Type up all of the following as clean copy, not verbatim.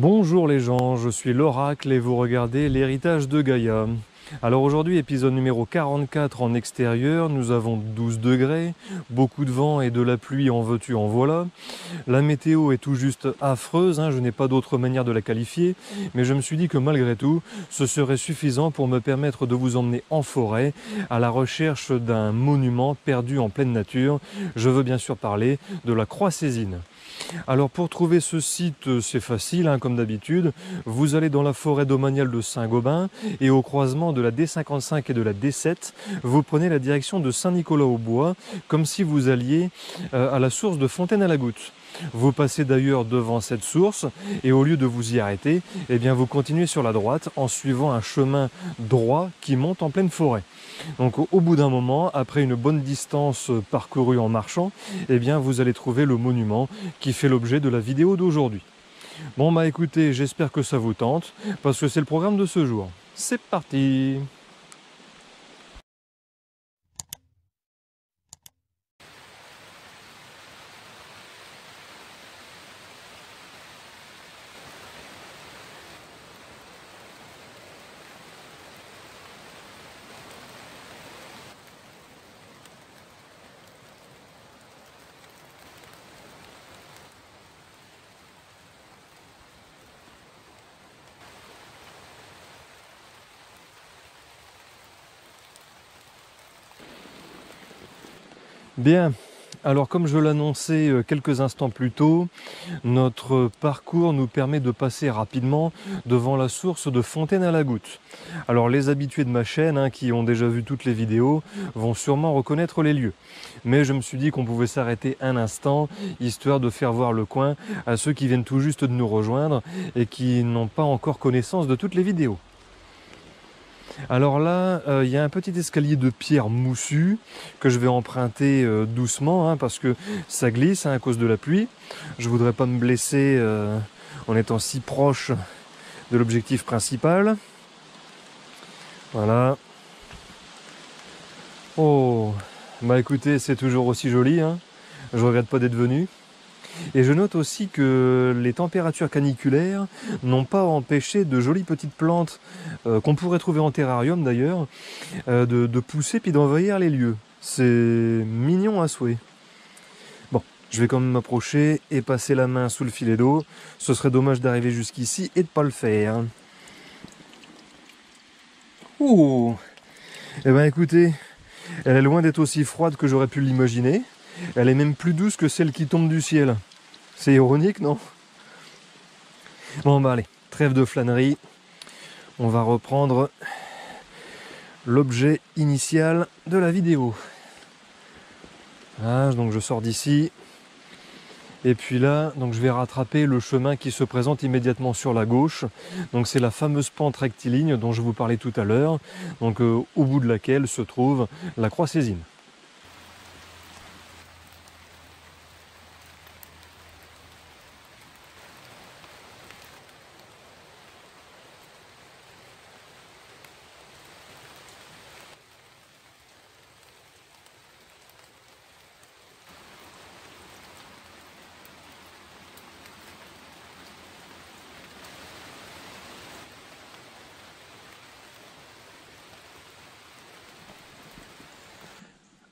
Bonjour les gens, je suis l'Oracle et vous regardez L'Héritage de Gaya. Alors aujourd'hui, épisode numéro 44 en extérieur, nous avons 12 degrés, beaucoup de vent et de la pluie en veux-tu en voilà. La météo est tout juste affreuse, hein, je n'ai pas d'autre manière de la qualifier, mais je me suis dit que malgré tout, ce serait suffisant pour me permettre de vous emmener en forêt à la recherche d'un monument perdu en pleine nature. Je veux bien sûr parler de la Croix Sézinne. Alors pour trouver ce site, c'est facile, hein, comme d'habitude. Vous allez dans la forêt domaniale de Saint-Gobain et au croisement de la D55 et de la D7, vous prenez la direction de Saint-Nicolas-aux-Bois, comme si vous alliez à la source de Fontaine à la Goutte. Vous passez d'ailleurs devant cette source et au lieu de vous y arrêter, eh bien vous continuez sur la droite en suivant un chemin droit qui monte en pleine forêt. Donc au bout d'un moment, après une bonne distance parcourue en marchant, eh bien vous allez trouver le monument qui fait l'objet de la vidéo d'aujourd'hui. Bon bah écoutez, j'espère que ça vous tente parce que c'est le programme de ce jour. C'est parti! Bien, alors comme je l'annonçais quelques instants plus tôt, notre parcours nous permet de passer rapidement devant la source de Fontaine à la Goutte. Alors les habitués de ma chaîne, hein, qui ont déjà vu toutes les vidéos, vont sûrement reconnaître les lieux. Mais je me suis dit qu'on pouvait s'arrêter un instant, histoire de faire voir le coin à ceux qui viennent tout juste de nous rejoindre et qui n'ont pas encore connaissance de toutes les vidéos. Alors là, il y a un petit escalier de pierre moussue que je vais emprunter doucement, hein, parce que ça glisse, hein, à cause de la pluie. Je voudrais pas me blesser en étant si proche de l'objectif principal. Voilà. Oh, bah écoutez, c'est toujours aussi joli, hein. Je regrette pas d'être venu. Et je note aussi que les températures caniculaires n'ont pas empêché de jolies petites plantes, qu'on pourrait trouver en terrarium d'ailleurs, de pousser puis d'envahir les lieux. C'est mignon à souhait. Bon, je vais quand même m'approcher et passer la main sous le filet d'eau. Ce serait dommage d'arriver jusqu'ici et de ne pas le faire. Oh! Eh ben écoutez, elle est loin d'être aussi froide que j'aurais pu l'imaginer. Elle est même plus douce que celle qui tombe du ciel. C'est ironique, non? Bon bah allez, trêve de flânerie. On va reprendre l'objet initial de la vidéo. Ah, donc je sors d'ici. Et puis là, donc je vais rattraper le chemin qui se présente immédiatement sur la gauche. Donc c'est la fameuse pente rectiligne dont je vous parlais tout à l'heure. Donc au bout de laquelle se trouve la Croix Sézinne.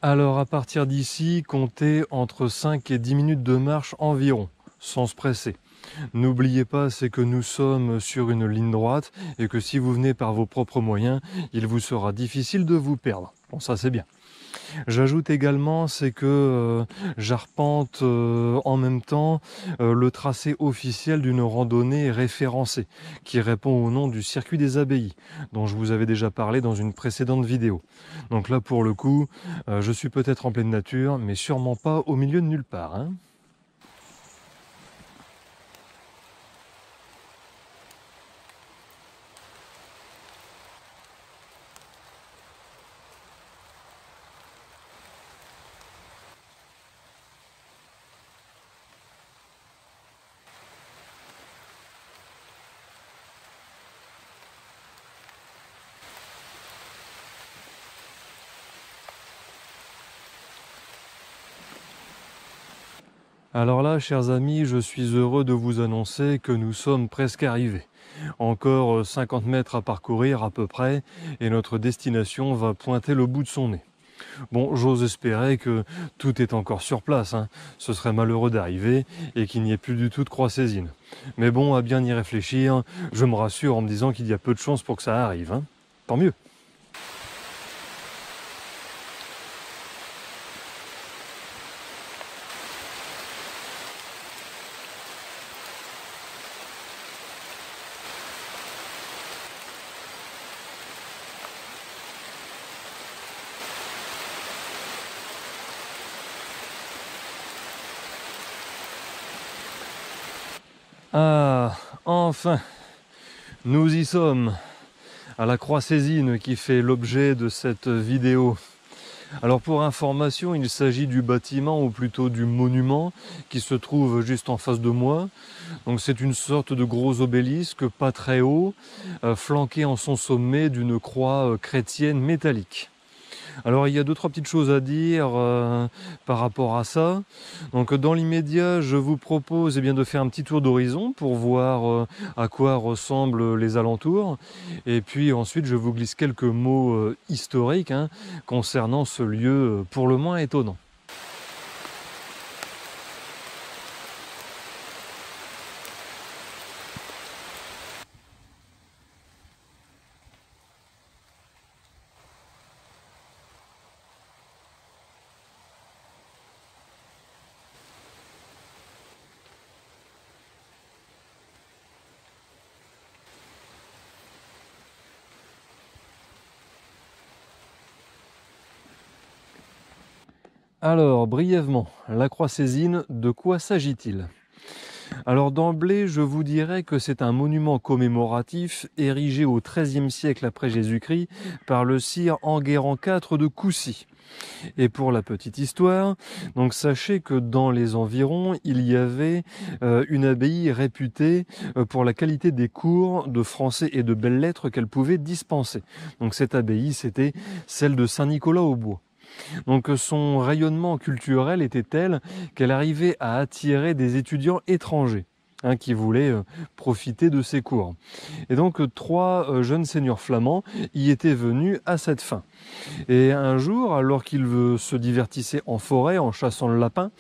Alors à partir d'ici, comptez entre 5 et 10 minutes de marche environ, sans se presser. N'oubliez pas, c'est que nous sommes sur une ligne droite et que si vous venez par vos propres moyens, il vous sera difficile de vous perdre. Bon, ça c'est bien. J'ajoute également, c'est que j'arpente en même temps le tracé officiel d'une randonnée référencée qui répond au nom du Circuit des Abbayes dont je vous avais déjà parlé dans une précédente vidéo. Donc là pour le coup, je suis peut-être en pleine nature mais sûrement pas au milieu de nulle part, hein. Alors là, chers amis, je suis heureux de vous annoncer que nous sommes presque arrivés. Encore 50 mètres à parcourir à peu près, et notre destination va pointer le bout de son nez. Bon, j'ose espérer que tout est encore sur place, hein. Ce serait malheureux d'arriver et qu'il n'y ait plus du tout de croix Sézinne. Mais bon, à bien y réfléchir, je me rassure en me disant qu'il y a peu de chances pour que ça arrive, hein. Tant mieux. Ah, enfin, nous y sommes, à la Croix Sézinne qui fait l'objet de cette vidéo. Alors pour information, il s'agit du bâtiment, ou plutôt du monument, qui se trouve juste en face de moi. Donc c'est une sorte de gros obélisque, pas très haut, flanqué en son sommet d'une croix chrétienne métallique. Alors il y a deux trois petites choses à dire par rapport à ça. Donc dans l'immédiat, je vous propose de faire un petit tour d'horizon pour voir à quoi ressemblent les alentours. Et puis ensuite, je vous glisse quelques mots historiques hein, concernant ce lieu pour le moins étonnant. Alors, brièvement, la Croix Sézinne, de quoi s'agit-il? Alors d'emblée, je vous dirais que c'est un monument commémoratif érigé au XIIIe siècle après Jésus-Christ par le sire Enguerrand IV de Coucy. Et pour la petite histoire, donc sachez que dans les environs, il y avait une abbaye réputée pour la qualité des cours de français et de belles lettres qu'elle pouvait dispenser. Donc cette abbaye, c'était celle de Saint-Nicolas-aux-Bois. Donc son rayonnement culturel était tel qu'elle arrivait à attirer des étudiants étrangers hein, qui voulaient profiter de ses cours. Et donc trois jeunes seigneurs flamands y étaient venus à cette fin. Et un jour, alors qu'ils se divertissaient en forêt en chassant le lapin,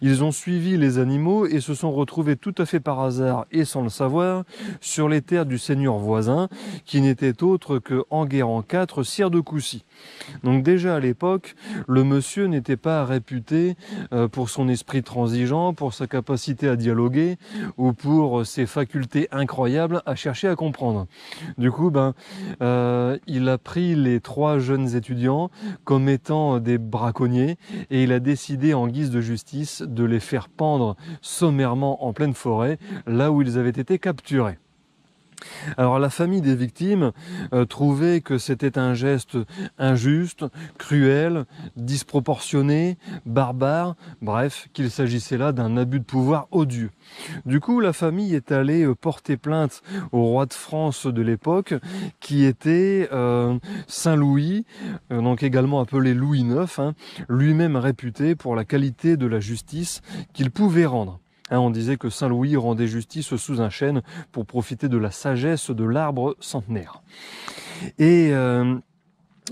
ils ont suivi les animaux et se sont retrouvés tout à fait par hasard et sans le savoir sur les terres du seigneur voisin qui n'était autre que Enguerrand IV, sire de Coucy. Donc déjà à l'époque, le monsieur n'était pas réputé pour son esprit transigeant, pour sa capacité à dialoguer ou pour ses facultés incroyables à chercher à comprendre. Du coup, il a pris les trois jeunes étudiants comme étant des braconniers et il a décidé en guise de justice de les faire pendre sommairement en pleine forêt, là où ils avaient été capturés. Alors la famille des victimes trouvait que c'était un geste injuste, cruel, disproportionné, barbare, bref, qu'il s'agissait là d'un abus de pouvoir odieux. Du coup, la famille est allée porter plainte au roi de France de l'époque, qui était Saint-Louis, donc également appelé Louis IX, hein, lui-même réputé pour la qualité de la justice qu'il pouvait rendre. Hein, on disait que Saint-Louis rendait justice sous un chêne pour profiter de la sagesse de l'arbre centenaire. Et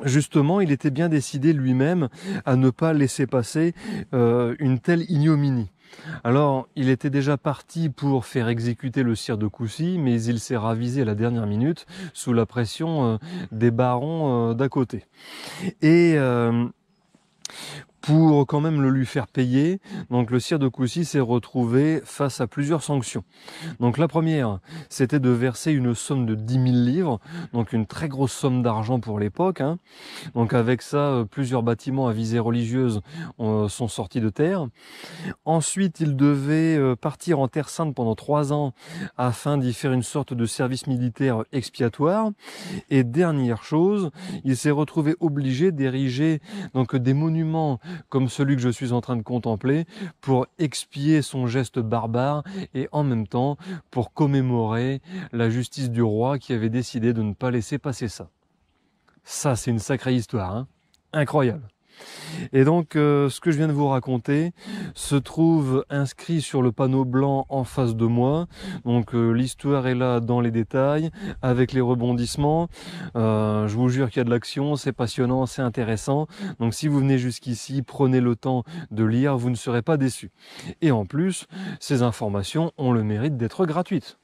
justement, il était bien décidé lui-même à ne pas laisser passer une telle ignominie. Alors, il était déjà parti pour faire exécuter le sire de Coucy, mais il s'est ravisé à la dernière minute sous la pression des barons d'à côté. Et pour quand même le lui faire payer, donc le sire de Coucy s'est retrouvé face à plusieurs sanctions. Donc la première, c'était de verser une somme de 10 000 livres, donc une très grosse somme d'argent pour l'époque. Hein. Donc avec ça, plusieurs bâtiments à visée religieuse sont sortis de terre. Ensuite, il devait partir en Terre Sainte pendant 3 ans afin d'y faire une sorte de service militaire expiatoire. Et dernière chose, il s'est retrouvé obligé d'ériger donc des monuments comme celui que je suis en train de contempler, pour expier son geste barbare et en même temps pour commémorer la justice du roi qui avait décidé de ne pas laisser passer ça. Ça, c'est une sacrée histoire, hein ? Incroyable. Et donc ce que je viens de vous raconter se trouve inscrit sur le panneau blanc en face de moi. Donc l'histoire est là dans les détails, avec les rebondissements. Je vous jure qu'il y a de l'action, c'est passionnant, c'est intéressant. Donc si vous venez jusqu'ici, prenez le temps de lire, vous ne serez pas déçus. Et en plus, ces informations ont le mérite d'être gratuites.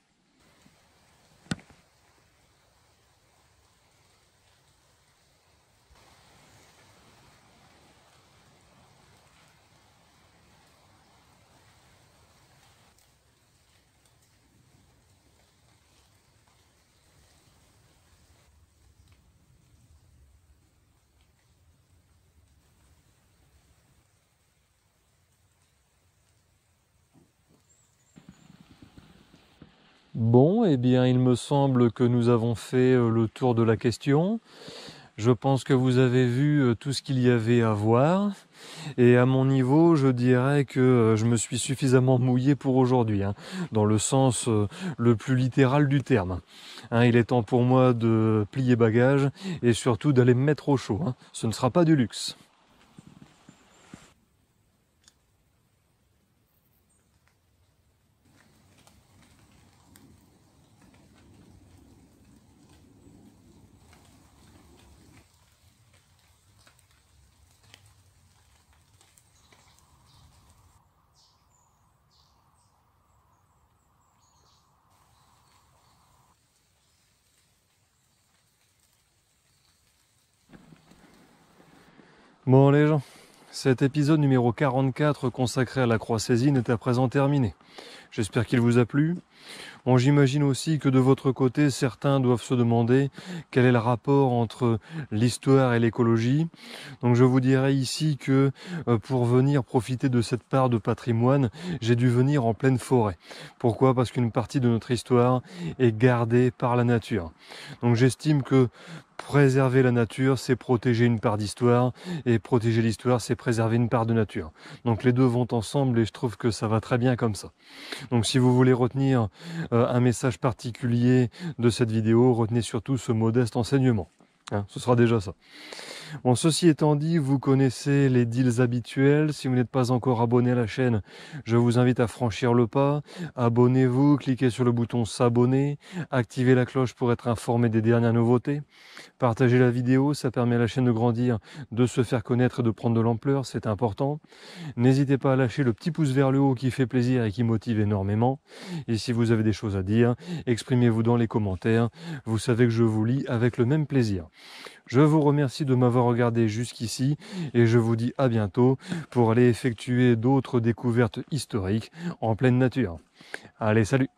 Bon, eh bien, il me semble que nous avons fait le tour de la question. Je pense que vous avez vu tout ce qu'il y avait à voir. Et à mon niveau, je dirais que je me suis suffisamment mouillé pour aujourd'hui, hein, dans le sens le plus littéral du terme. Hein, il est temps pour moi de plier bagage et surtout d'aller me mettre au chaud. Hein. Ce ne sera pas du luxe. Bon les gens, cet épisode numéro 44 consacré à la Croix Sézinne est à présent terminé. J'espère qu'il vous a plu. Bon, j'imagine aussi que de votre côté, certains doivent se demander quel est le rapport entre l'histoire et l'écologie. Donc je vous dirais ici que pour venir profiter de cette part de patrimoine, j'ai dû venir en pleine forêt. Pourquoi? Parce qu'une partie de notre histoire est gardée par la nature. Donc j'estime que préserver la nature, c'est protéger une part d'histoire, et protéger l'histoire, c'est préserver une part de nature. Donc les deux vont ensemble et je trouve que ça va très bien comme ça. Donc si vous voulez retenir un message particulier de cette vidéo, retenez surtout ce modeste enseignement. Hein, ce sera déjà ça. Bon, ceci étant dit, vous connaissez les deals habituels. Si vous n'êtes pas encore abonné à la chaîne, je vous invite à franchir le pas. Abonnez-vous, cliquez sur le bouton s'abonner, activez la cloche pour être informé des dernières nouveautés. Partagez la vidéo, ça permet à la chaîne de grandir, de se faire connaître et de prendre de l'ampleur, c'est important. N'hésitez pas à lâcher le petit pouce vers le haut qui fait plaisir et qui motive énormément. Et si vous avez des choses à dire, exprimez-vous dans les commentaires. Vous savez que je vous lis avec le même plaisir. Je vous remercie de m'avoir regardé jusqu'ici et je vous dis à bientôt pour aller effectuer d'autres découvertes historiques en pleine nature. Allez, salut!